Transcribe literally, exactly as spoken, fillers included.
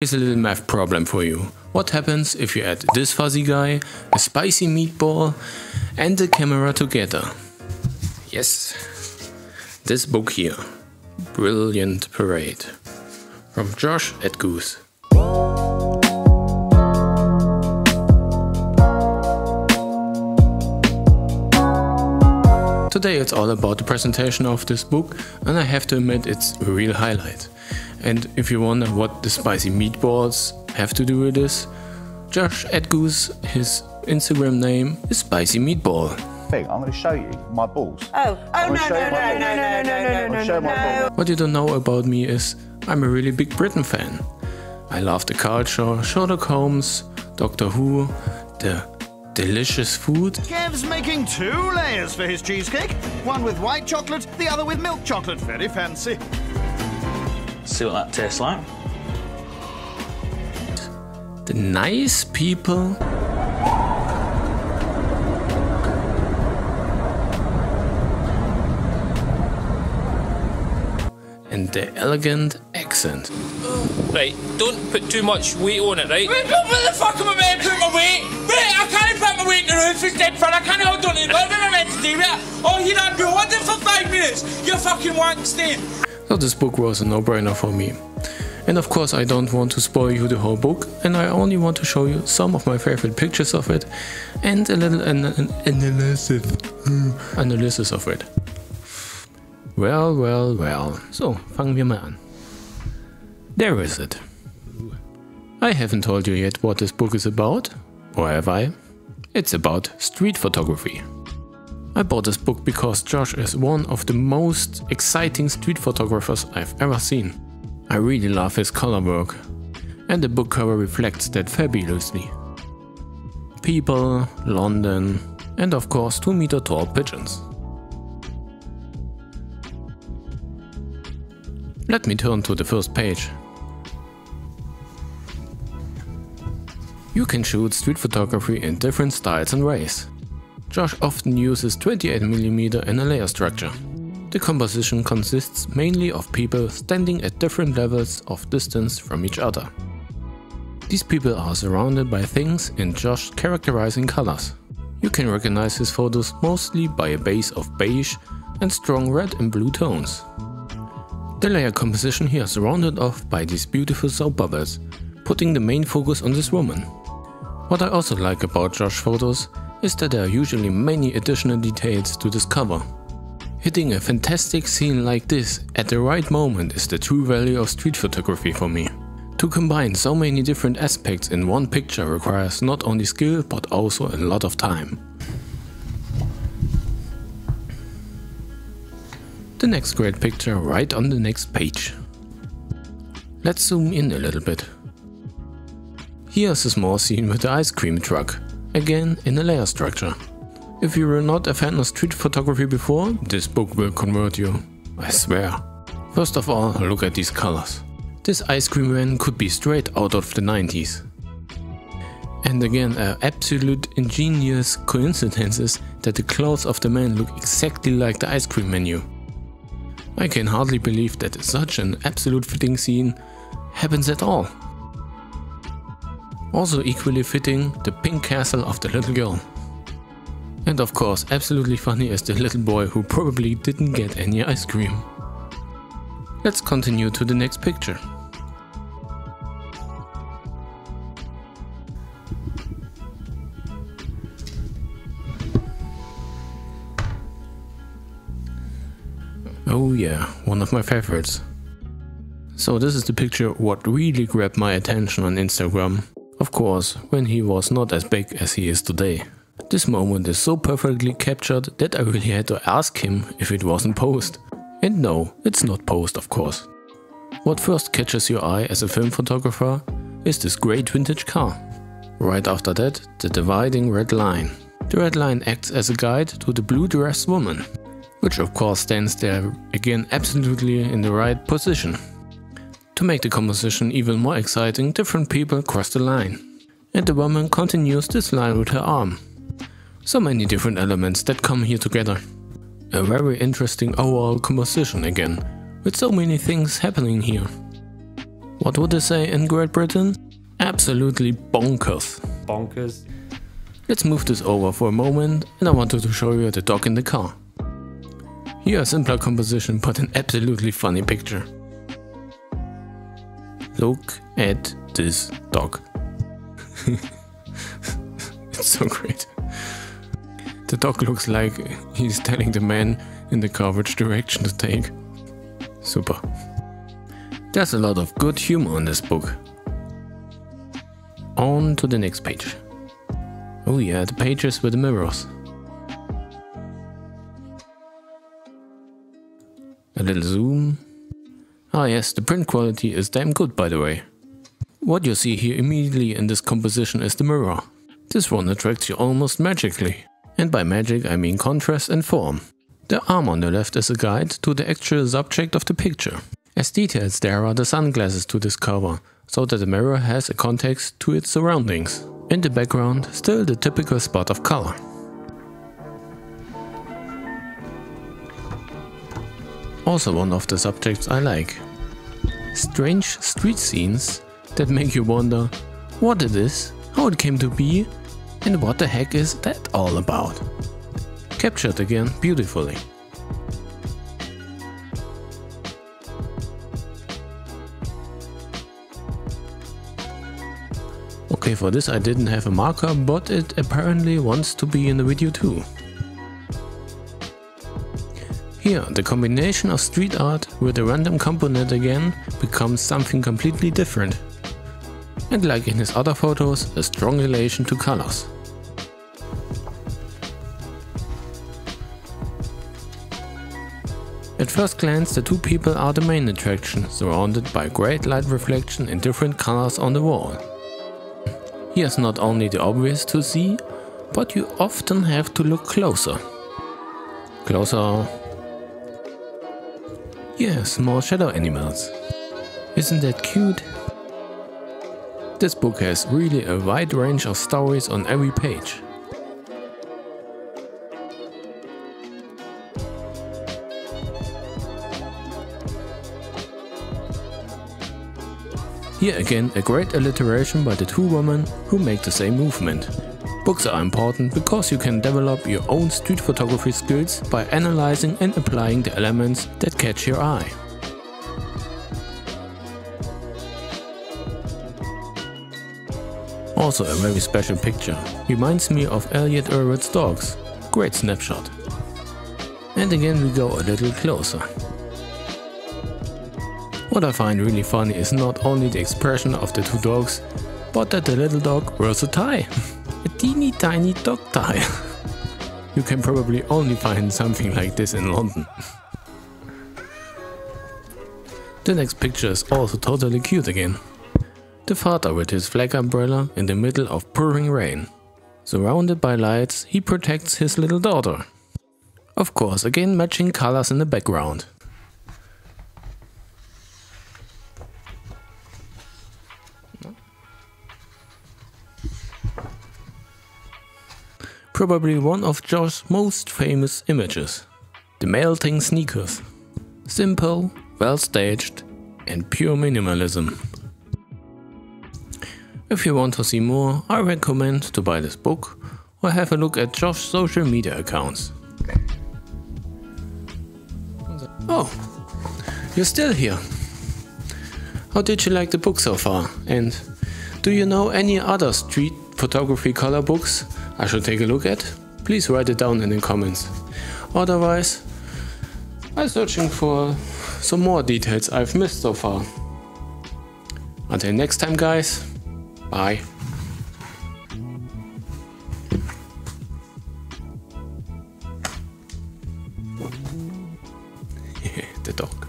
Here's a little math problem for you. What happens if you add this fuzzy guy, a spicy meatball and the camera together? Yes, this book here, Brilliant Parade, from Josh Edgoose. Today it's all about the presentation of this book, and I have to admit it's a real highlight. And if you wonder what the spicy meatballs have to do with this, Josh Edgoose, his Instagram name is Spicy Meatball. I'm going to show you my balls. Oh, oh no, no, no, no, no, no, no, no, no. What you don't know about me is I'm a really big Britain fan. I love the culture, Sherlock Holmes, Doctor Who, the delicious food. Kev's making two layers for his cheesecake. One with white chocolate, the other with milk chocolate. Very fancy. See what that tastes like. The nice people. And the elegant accent. Right, don't put too much weight on it, right? Wait, what the fuck am I meant to put my weight? Wait, I can't put my weight in the roof, it's dead fun, I can't hold on to it. What am I meant to do with it? Oh, you're not rewarded for five minutes. You're fucking wank stain. So this book was a no-brainer for me. And of course I don't want to spoil you the whole book, and I only want to show you some of my favorite pictures of it and a little an an analysis. analysis of it. Well, well, well. So, fangen wir mal an. There is it. I haven't told you yet what this book is about, or have I? It's about street photography. I bought this book because Josh is one of the most exciting street photographers I've ever seen. I really love his color work, and the book cover reflects that fabulously. People, London, and of course two meter tall pigeons. Let me turn to the first page. You can shoot street photography in different styles and ways. Josh often uses twenty-eight millimeter in a layer structure. The composition consists mainly of people standing at different levels of distance from each other. These people are surrounded by things in Josh's characterizing colors. You can recognize his photos mostly by a base of beige and strong red and blue tones. The layer composition here is rounded off by these beautiful soap bubbles, putting the main focus on this woman. What I also like about Josh's photos is that there are usually many additional details to discover. Hitting a fantastic scene like this at the right moment is the true value of street photography for me. To combine so many different aspects in one picture requires not only skill but also a lot of time. The next great picture right on the next page. Let's zoom in a little bit. Here's a small scene with the ice cream truck, again in a layer structure. If you were not a fan of street photography before, this book will convert you, I swear. First of all, look at these colors. This ice cream van could be straight out of the nineties. And again, an absolute ingenious coincidence is that the clothes of the man look exactly like the ice cream menu. I can hardly believe that such an absolute fitting scene happens at all. Also equally fitting, the pink castle of the little girl. And of course, absolutely funny is the little boy who probably didn't get any ice cream. Let's continue to the next picture. Oh yeah, one of my favorites. So this is the picture what really grabbed my attention on Instagram. Of course, when he was not as big as he is today. This moment is so perfectly captured that I really had to ask him if it wasn't posed. And no, it's not posed, of course. What first catches your eye as a film photographer is this great vintage car. Right after that, the dividing red line. The red line acts as a guide to the blue-dressed woman, which of course stands there again absolutely in the right position. To make the composition even more exciting, different people cross the line. And the woman continues this line with her arm. So many different elements that come here together. A very interesting overall composition again, with so many things happening here. What would they say in Great Britain? Absolutely bonkers. Bonkers. Let's move this over for a moment, and I wanted to show you the dog in the car. Here a simpler composition, but an absolutely funny picture. Look at this dog. It's so great. The dog looks like he's telling the man in the car which direction to take. Super. There's a lot of good humor in this book. On to the next page. Oh yeah, the pages with the mirrors. A little zoom. Ah yes, the print quality is damn good, by the way. What you see here immediately in this composition is the mirror. This one attracts you almost magically. And by magic I mean contrast and form. The arm on the left is a guide to the actual subject of the picture. As details there are the sunglasses to discover, so that the mirror has a context to its surroundings. In the background, still the typical spot of color. Also one of the subjects I like. Strange street scenes that make you wonder what it is, how it came to be, and what the heck is that all about. Captured again beautifully. Okay, for this I didn't have a marker, but it apparently wants to be in the video too. Here, the combination of street art with a random component again becomes something completely different. And like in his other photos, a strong relation to colors. At first glance, the two people are the main attraction, surrounded by great light reflection in different colors on the wall. Here's not only the obvious to see, but you often have to look closer. Closer. Yeah, small shadow animals. Isn't that cute? This book has really a wide range of stories on every page. Here again a great alliteration by the two women who make the same movement. Books are important because you can develop your own street photography skills by analyzing and applying the elements that catch your eye. Also a very special picture, reminds me of Elliot Erwood's dogs, great snapshot. And again we go a little closer. What I find really funny is not only the expression of the two dogs, but that the little dog wears a tie. A teeny tiny dog tie. You can probably only find something like this in London. The next picture is also totally cute again. The father with his flag umbrella in the middle of pouring rain. Surrounded by lights, he protects his little daughter. Of course, again matching colors in the background. Probably one of Josh's most famous images, the melting sneakers. Simple, well staged and pure minimalism. If you want to see more, I recommend to buy this book or have a look at Josh's social media accounts. Oh, you're still here. How did you like the book so far? And do you know any other street photography color books I should take a look at? Please write it down in the comments. Otherwise, I'm searching for some more details I've missed so far. Until next time, guys. Bye. The dog.